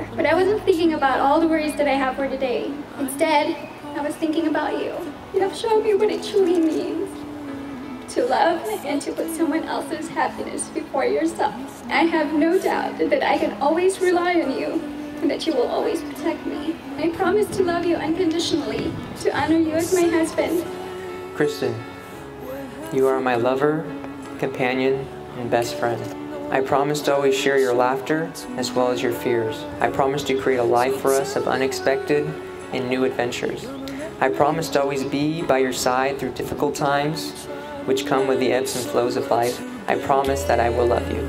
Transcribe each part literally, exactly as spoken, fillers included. anymore. But I wasn't thinking about all the worries that I have for today. Instead, I was thinking about you. You have shown me what it truly means to love and to put someone else's happiness before yourself. I have no doubt that I can always rely on you and that you will always protect me. I promise to love you unconditionally, to honor you as my husband. Kristen, you are my lover, companion, and best friend. I promise to always share your laughter as well as your fears. I promise to create a life for us of unexpected and new adventures. I promise to always be by your side through difficult times, which come with the ebbs and flows of life. I promise that I will love you.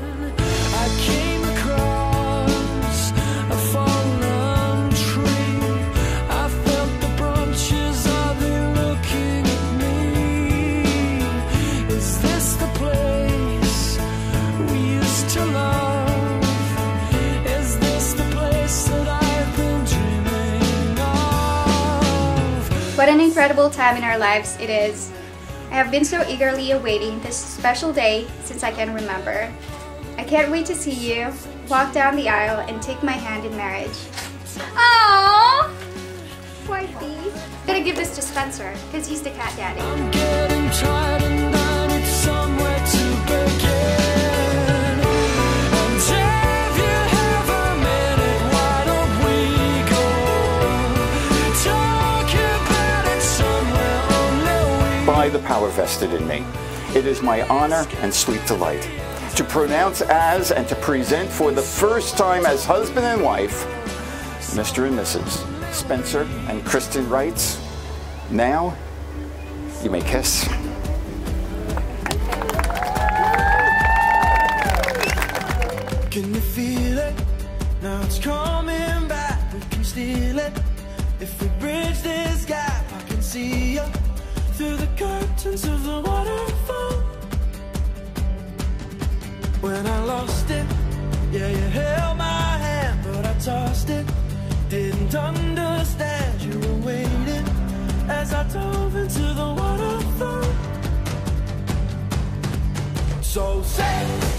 What an incredible time in our lives it is. I have been so eagerly awaiting this special day since I can remember. I can't wait to see you walk down the aisle and take my hand in marriage. Aww! Wifey. I'm gonna give this to Spencer, because he's the cat daddy. I'm getting tired and I need somewhere to begin. And if you have a minute, why don't we go talk about it somewhere only? By the power vested in me, it is my honor and sweet delight to pronounce as and to present for the first time as husband and wife, Mister and Missus Spencer and Kristen Wrights. Now, you may kiss. Can you feel it? Now it's coming back. We can steal it. If we bridge this gap, I can see you through the curtains of the waterfall. When I lost it, yeah, you held my hand, but I tossed it. Didn't understand you were waiting as I dove into the waterfall. So say